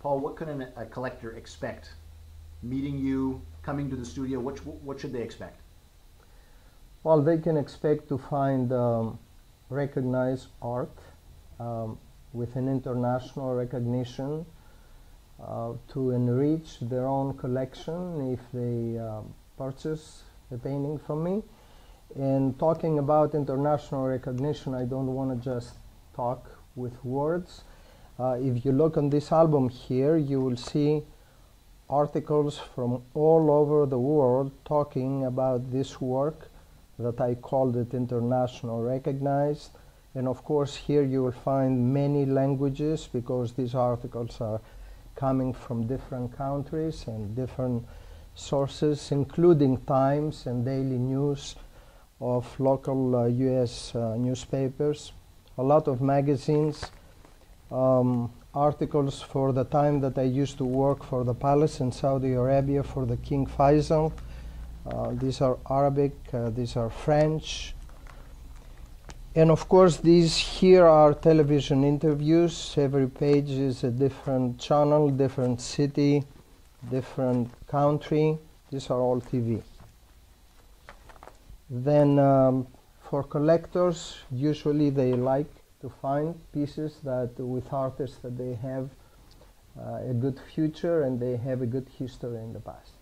Paul, what could a collector expect? Meeting you, coming to the studio, what should they expect? Well, they can expect to find recognized art with an international recognition to enrich their own collection if they purchase a painting from me. And talking about international recognition, I don't want to just talk with words. If you look on this album here, you will see articles from all over the world talking about this work that I called it international recognized. And of course here you will find many languages because these articles are coming from different countries and different sources, including Times and Daily News of local US newspapers, a lot of magazines, articles for the time that I used to work for the palace in Saudi Arabia for the King Faisal. These are Arabic, these are French. And of course these here are television interviews. Every page is a different channel, different city, different country. These are all TV. Then for collectors, usually they like to find pieces that with artists that they have a good future and they have a good history in the past.